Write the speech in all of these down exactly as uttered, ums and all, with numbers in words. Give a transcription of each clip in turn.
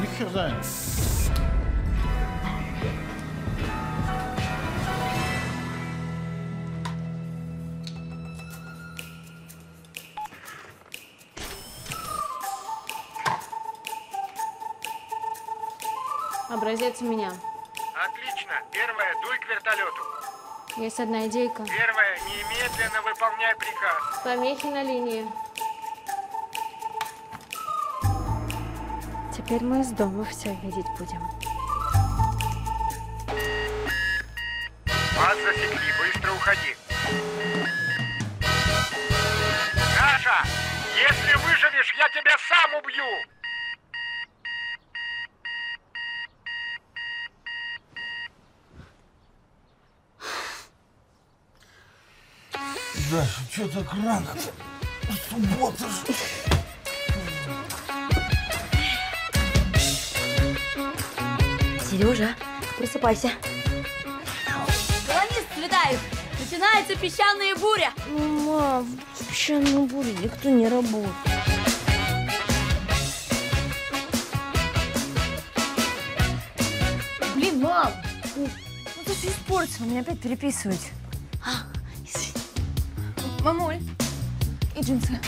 Ни хер знает. Образец у меня. Отлично. Первая, дуй к вертолету. Есть одна идейка. Первая, немедленно выполняй приказ. Помехи на линии. Теперь мы из дома все видеть будем. Вас засекли, быстро уходи. Саша, если выживешь, я тебя сам убью! Даша, что так рано-то? Суббота же. Сережа, просыпайся. Колонист Цветаев, начинается песчаная буря. Мам, в песчаную бурю никто не работает. Блин, мам, ну ты же испортила, меня опять переписывают. Мамуль, и джинсы.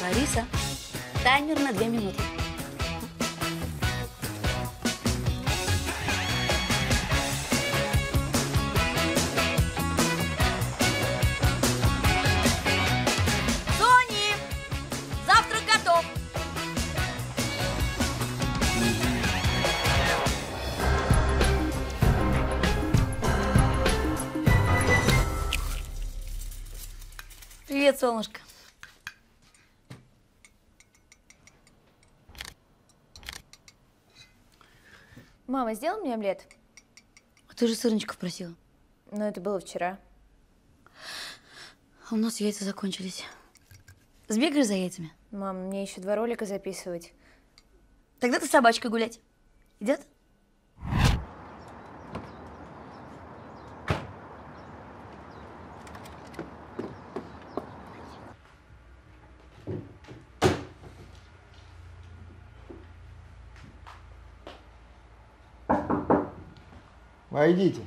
Лариса, таймер на две минуты. Сони, завтрак готов. Привет, солнышко. Мама, сделай мне омлет. А ты же сырничков просила. Но это было вчера. А у нас яйца закончились. Сбегаешь за яйцами? Мам, мне еще два ролика записывать. Тогда ты с собачкой гулять. Идет? Войдите.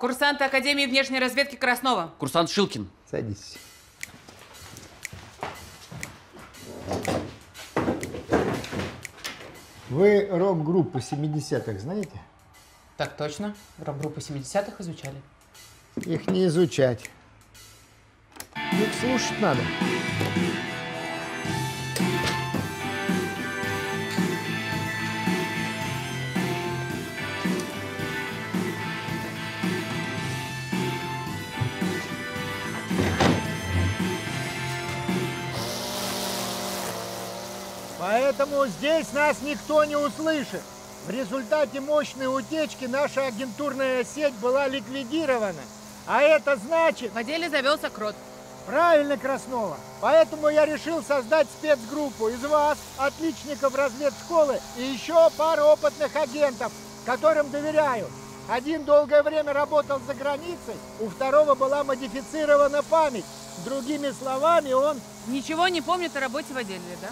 Курсант Академии внешней разведки Краснова. Курсант Шилкин. Садитесь. Вы рок-группу семидесятых знаете? Так точно. Рок-группу семидесятых изучали. Их не изучать. Их слушать надо. Поэтому здесь нас никто не услышит. В результате мощной утечки наша агентурная сеть была ликвидирована. А это значит… В отделе завелся крот. Правильно, Краснова. Поэтому я решил создать спецгруппу из вас, отличников разведшколы и еще пару опытных агентов, которым доверяю. Один долгое время работал за границей, у второго была модифицирована память. Другими словами, он… Ничего не помнит о работе в отделе, да?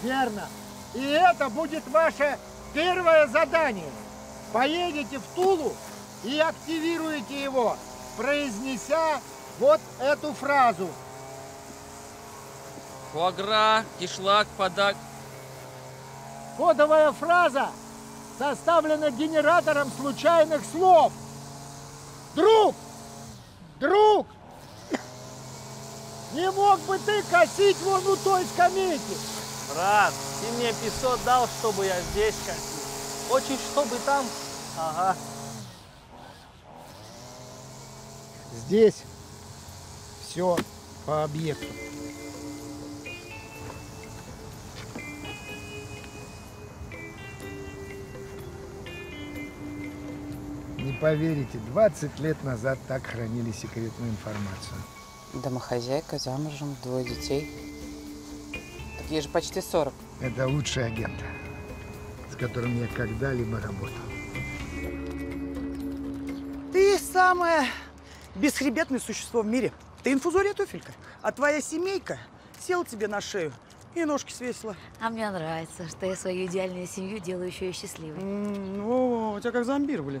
Верно. И это будет ваше первое задание. Поедете в Тулу и активируете его, произнеся вот эту фразу. Фуа-гра, кишлак, подагра. Кодовая фраза составлена генератором случайных слов. Друг! Друг! Не мог бы ты косить вон у той скамейки? Брат, ты мне пятьсот дал, чтобы я здесь косил. Очень, чтобы там... Ага. Здесь все по объекту. Не поверите, двадцать лет назад так хранили секретную информацию. Домохозяйка, замужем, двое детей. Ей же почти сорок. Это лучший агент, с которым я когда-либо работал. Ты самое бесхребетное существо в мире. Ты инфузория-туфелька, а твоя семейка села тебе на шею и ножки свесила. А мне нравится, что я свою идеальную семью делаю еще и счастливой. М-м, ну, тебя как зомбировали.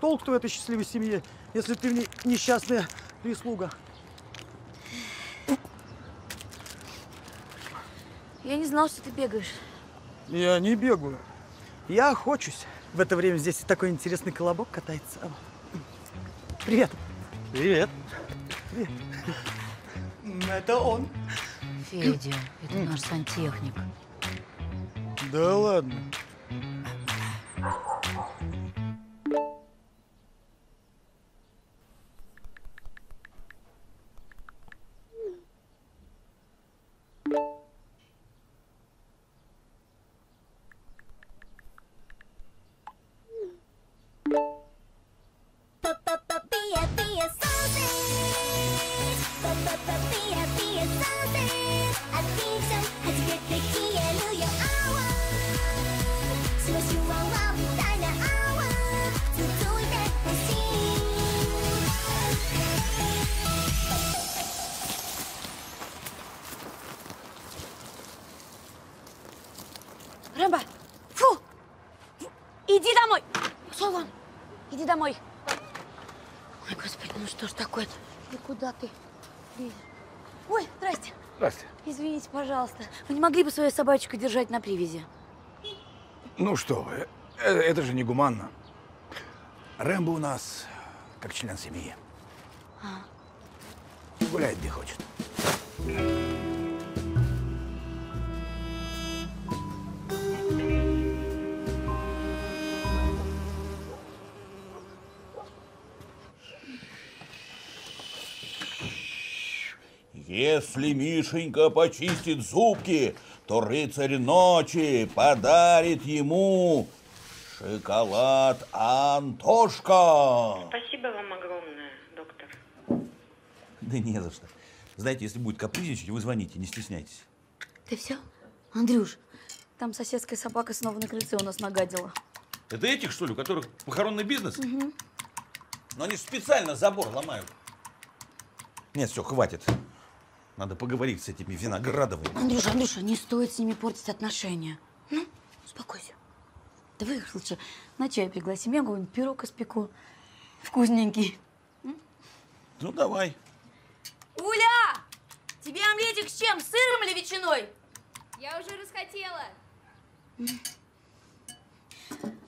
Толк-то в этой счастливой семье, если ты в ней несчастная прислуга. Я не знал, что ты бегаешь. Я не бегаю. Я охочусь. В это время здесь такой интересный колобок катается. Привет. Привет. Привет. Это он. Федя, это наш сантехник. Да ладно. Ой, здрасте. Здрасте. Извините, пожалуйста. Вы не могли бы свою собачку держать на привязи? Ну что вы, это же негуманно. Рэмбо у нас как член семьи. А. Гуляет где хочет. Если Мишенька почистит зубки, то рыцарь ночи подарит ему шоколад Антошка. Спасибо вам огромное, доктор. Да не за что. Знаете, если будет капризничать, вы звоните, не стесняйтесь. Ты все? Андрюш, там соседская собака снова на крыльце у нас нагадила. Это этих, что ли, у которых похоронный бизнес? Угу. Но они же специально забор ломают. Нет, все, хватит. Надо поговорить с этими Виноградовыми. Андрюша, Андрюша, не стоит с ними портить отношения. Ну, успокойся. Давай их лучше на чай пригласим. Я говорю, пирог испеку. Вкусненький. Ну, давай. Гуля! Тебе омлетик с чем? С сыром или ветчиной? Я уже расхотела.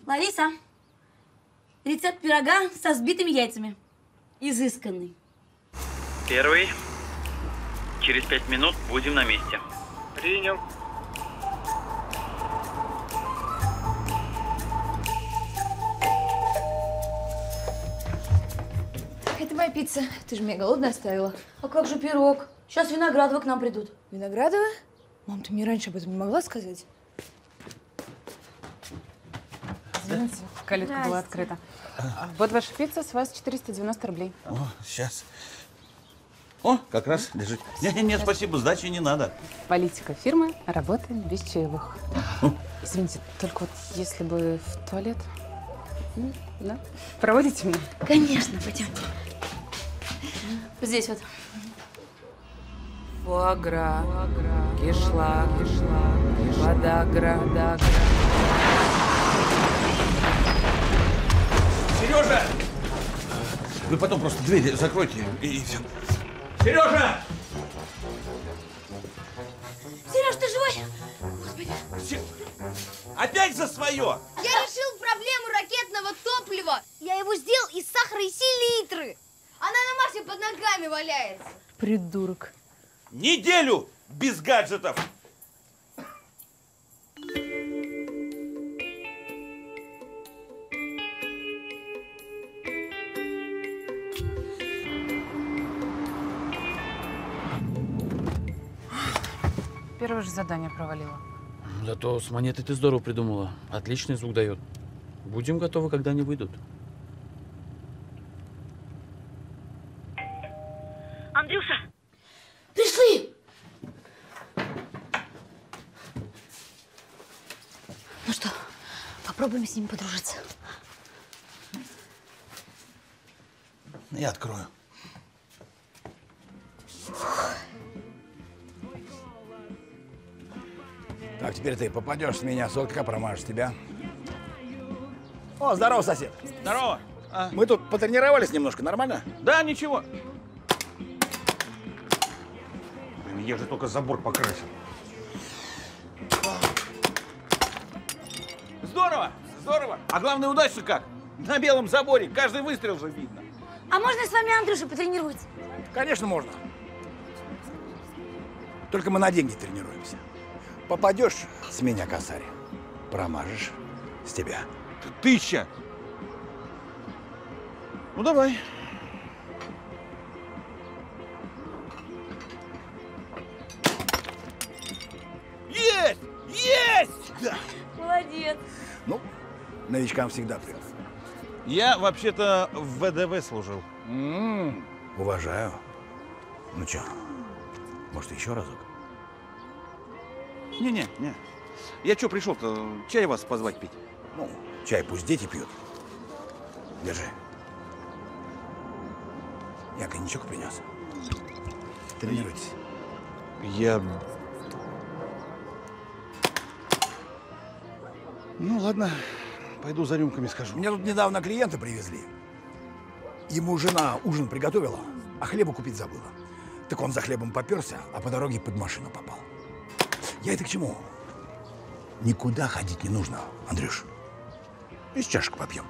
Лариса, рецепт пирога со взбитыми яйцами. Изысканный. Первый. Через пять минут будем на месте. Принял. Это моя пицца. Ты же меня голодно оставила. А как же пирог? Сейчас Виноградовы к нам придут. Виноградовы? Мам, ты мне раньше об этом не могла сказать? Извините, калитка была открыта. Вот ваша пицца, с вас четыреста девяносто рублей. О, сейчас. О, как раз лежит. Нет-нет-нет, спасибо, сдачи не надо. Политика фирмы – работаем без чаевых. Ну? Извините, только вот если бы в туалет… Да? Проводите меня? Конечно, пойдемте. Здесь вот. Фуа-гра, кишлак, подагра, подагра. Сережа! Вы потом просто дверь закройте и все. Сережа! Сереж, ты живой? Господи. Се... Опять за свое! Я решил проблему ракетного топлива. Я его сделал из сахара и селитры. Она на Марсе под ногами валяется. Придурок. Неделю без гаджетов. Первое же задание провалила. Зато с монетой ты здорово придумала. Отличный звук дает. Будем готовы, когда они выйдут. Андрюша! Пришли! Ну что, попробуем с ним подружиться. Я открою. Так, теперь ты попадешь с меня, сотка промажешь тебя. О, здорово, сосед. Здорово. А? Мы тут потренировались немножко, нормально? Да, ничего. Блин, я же только забор покрасил. Здорово, здорово. А главное, удачно как? На белом заборе каждый выстрел же видно. А можно с вами, Андрюша, потренировать? Конечно, можно. Только мы на деньги тренируемся. Попадешь с меня, косарь, промажешь с тебя. Тысяча! Ну, давай. Есть! Есть! Да. Молодец. Ну, новичкам всегда приятно. Я вообще-то в ВДВ служил. М-м-м. Уважаю. Ну, чё, может, еще разок? Не-не, не. Я чё пришел-то? Чай вас позвать пить? Ну, чай пусть дети пьют. Держи. Я коньячок принес. Тренируйтесь. Я... Ну, ладно. Пойду за рюмками схожу. Меня тут недавно клиента привезли. Ему жена ужин приготовила, а хлеба купить забыла. Так он за хлебом попёрся, а по дороге под машину попал. Я это к чему? Никуда ходить не нужно, Андрюш. Из чашек попьем.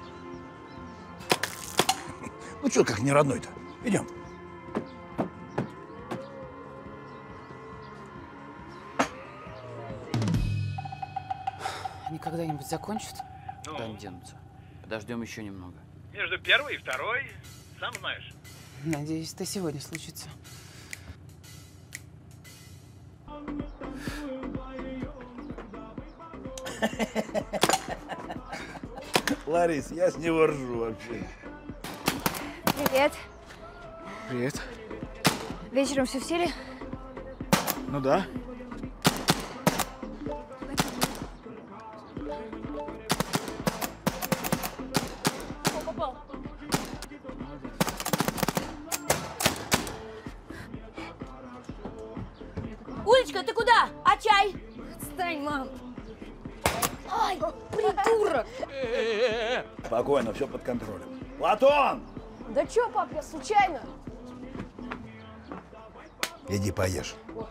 Ну, чё как не родной-то? Идем. Они когда-нибудь закончат? Ну, да не денутся. Подождем еще немного. Между первой и второй, сам знаешь. Надеюсь, это сегодня случится. Ларис, я с него ржу вообще. Привет. Привет. Вечером все в силе? Ну да. О, попал. Улечка, ты куда? А чай? Отстань, мам. Ай, придурок. Спокойно, все под контролем. Платон! Да чё, пап, я случайно? Иди поешь. О.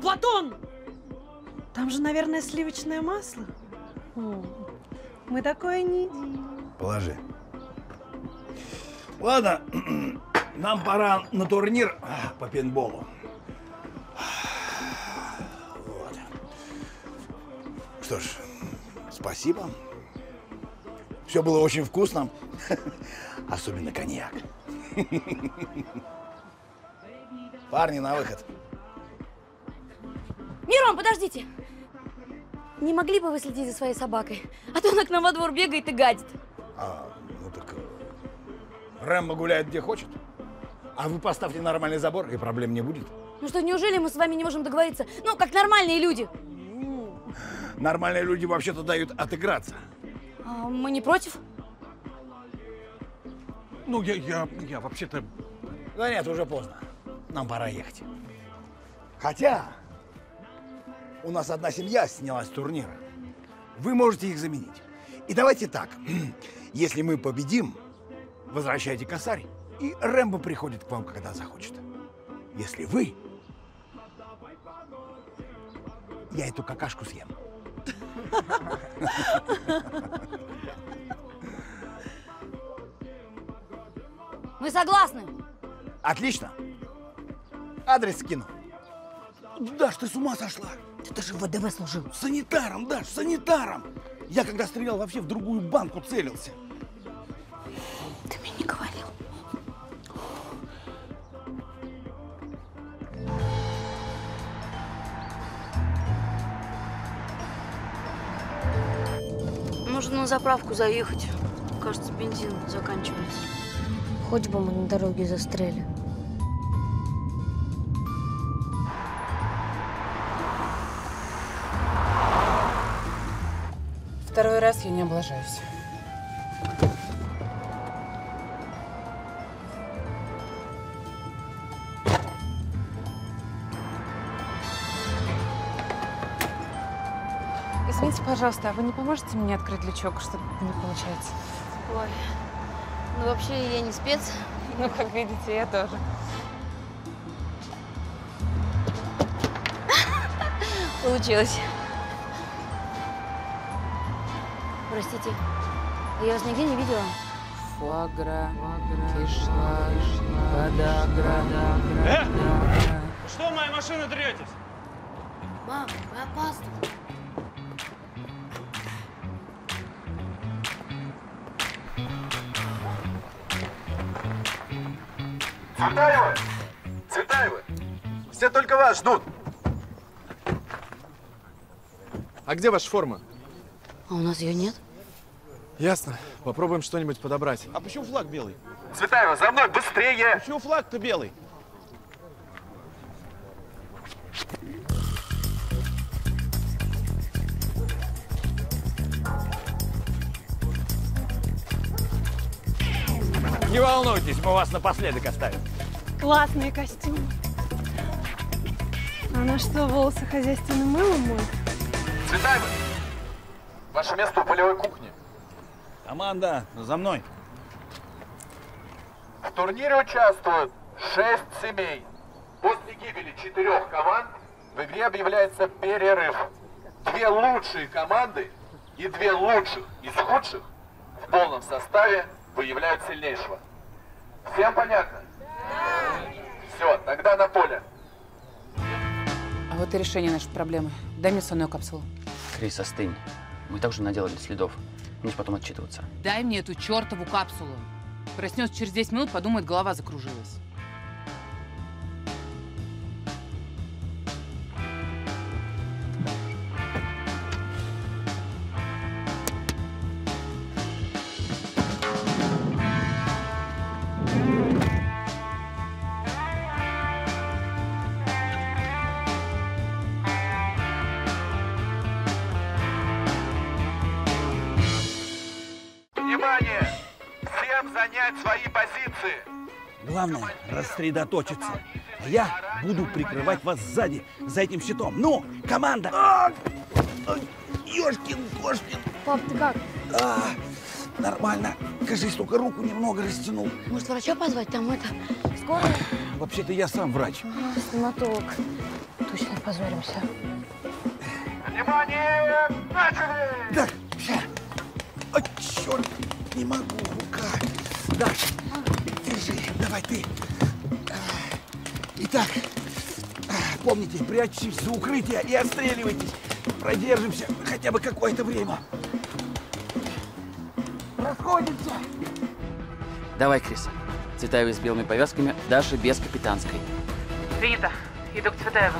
Платон! Там же, наверное, сливочное масло. О, мы такое не едим. Положи. Ладно, нам пора на турнир по пейнтболу. Вот. Что ж, спасибо. Все было очень вкусно, особенно коньяк. Парни, на выход. Мирон, подождите. Не могли бы вы следить за своей собакой? А то она к нам во двор бегает и гадит. А, ну так Рэмбо гуляет где хочет. А вы поставьте нормальный забор, и проблем не будет. Ну что, неужели мы с вами не можем договориться? Ну, как нормальные люди. Нормальные люди вообще-то дают отыграться. А мы не против? Ну, я, я, я вообще-то... Да нет, уже поздно. Нам пора ехать. Хотя, у нас одна семья снялась с турнира. Вы можете их заменить. И давайте так. Если мы победим, возвращайте косарь, и Рэмбо приходит к вам, когда захочет. Если вы... Я эту какашку съем. Мы согласны. Отлично. Адрес скину. Даш, ты с ума сошла? Ты даже в ВДВ служил. Санитаром, Даш, санитаром. Я когда стрелял, вообще в другую банку целился. Ты мне не говорил. Нужно на заправку заехать. Кажется, бензин заканчивается. Хоть бы мы на дороге застряли. второй раз я не облажаюсь. Извините, пожалуйста, а вы не поможете мне открыть лючок, чтобы не получается? Ой, ну вообще я не спец. Ну, как видите, я тоже. Получилось. Простите, я вас нигде не видела. Фуа-гра, кишлак, подагра. Э! Что в мою машину третесь? Мам, мы опаздываем. Цветаева! Цветаева! Все только вас ждут! А где ваша форма? А у нас ее нет. Ясно. Попробуем что-нибудь подобрать. А почему флаг белый? Цветаева, за мной! Быстрее! Почему флаг-то белый? Не волнуйтесь, мы вас напоследок оставим. Классные костюмы. Она что, волосы хозяйственным мылом моет? Цветаева! Ваше место у полевой кухни. Команда, за мной. В турнире участвуют шесть семей. После гибели четырех команд в игре объявляется перерыв. Две лучшие команды и две лучших из худших в полном составе выявляют сильнейшего. Всем понятно? Все, тогда на поле. А вот и решение нашей проблемы. Дай мне сонную капсулу. Крис, остынь. Мы также наделали следов. Будешь потом отчитываться. Дай мне эту чертову капсулу. Проснется через десять минут, подумает, голова закружилась. Главное рассредоточиться. А я буду прикрывать вас сзади за этим щитом. Ну, команда! А -а -а! Ёшкин, кошкин! Пап, ты как? А -а, нормально. Кажись, только руку немного растянул. Может, врача позвать? Там это... Скорая? Вообще-то я сам врач. Ага, стоматолог. Точно позоримся. Внимание! Начали! Так, сейчас. О, черт, не могу, рука. Так. Давай ты. Итак, помните, прячьтесь за укрытие и отстреливайтесь. Продержимся хотя бы какое-то время. Расходимся. Давай, Крис. Цветаева с белыми повязками, Даша без капитанской. Принято. Иду к Цветаеву.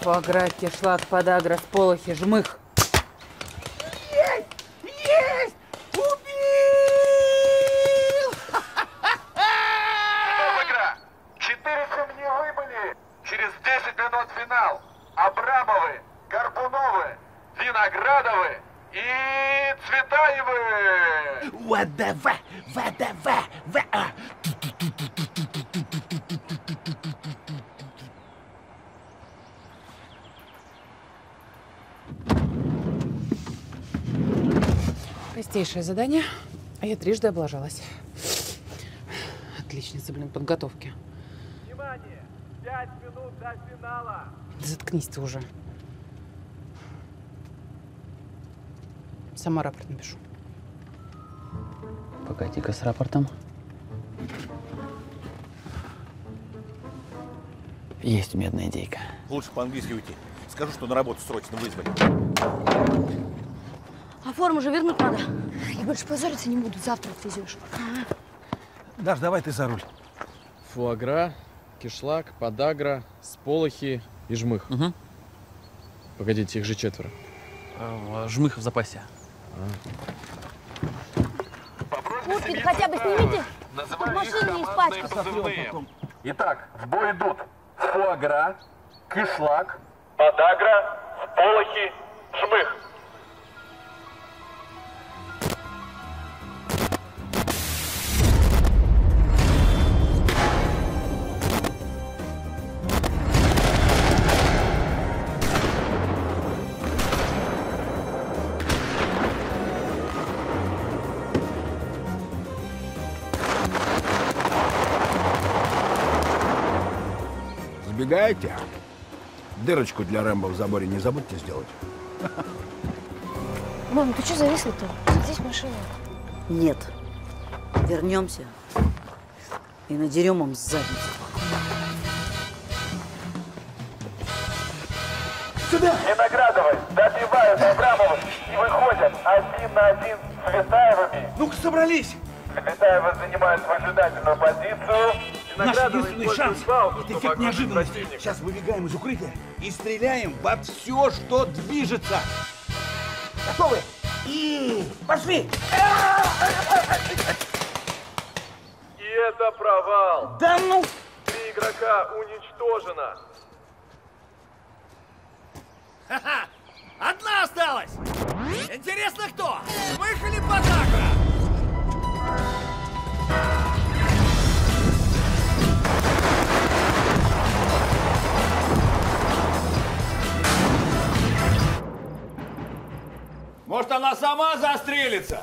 Фуа-гра, кишлак, подагра, сполохи, жмых. Есть! Есть! Убил! Фуа-гра! Четыре семьи выбыли! Через десять минут финал. Абрамовы, Карпуновы, Виноградовы и Цветаевы! ВДВ! ВДВ! ВА! Простейшее задание, а я трижды облажалась. Отличница, блин, подготовки. Внимание! Пять минут до финала! Да заткнись ты уже. Сама рапорт напишу. Погоди-ка с рапортом. Есть у меня одна идейка. Лучше по-английски уйти. Скажу, что на работу срочно вызвали. А форму же вернуть надо. Я больше позориться не буду, завтра отвезешь. Даш, давай ты за руль. Фуа-гра, кишлак, подагра, сполохи и жмых. Угу. Погодите, их же четверо. Жмых в запасе. Куртки хотя бы снимите. В машине есть пачка. Итак, в бой идут фуа-гра, кишлак, подагра, сполохи, жмых. Бегаете? Дырочку для Рэмбо в заборе не забудьте сделать. Мам, ты что зависла-то? Здесь машина. Нет. Вернемся и надерем им задницу. Сюда! Виноградовы добивают Абрамова и выходят один на один с Цветаевыми. Ну-ка, собрались! Цветаевы занимают выжидательную позицию. Наш единственный шанс – это эффект неожиданности. Сейчас выбегаем из укрытия и стреляем во все, что движется. Готовы? И пошли! И это провал. Да ну! Три игрока уничтожено. Ха-ха! Одна осталась! Интересно, кто? Выхали подагра! Может, она сама застрелится?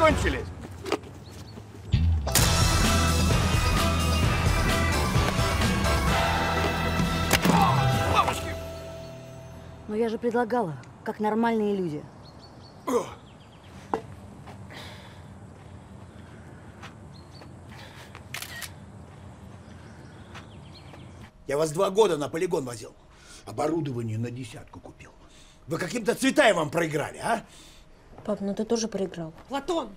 Кончились. Но я же предлагала, как нормальные люди. Я вас два года на полигон возил. Оборудование на десятку купил. Вы каким-то Цветаевым проиграли, а? Пап, ну ты тоже проиграл. Платон!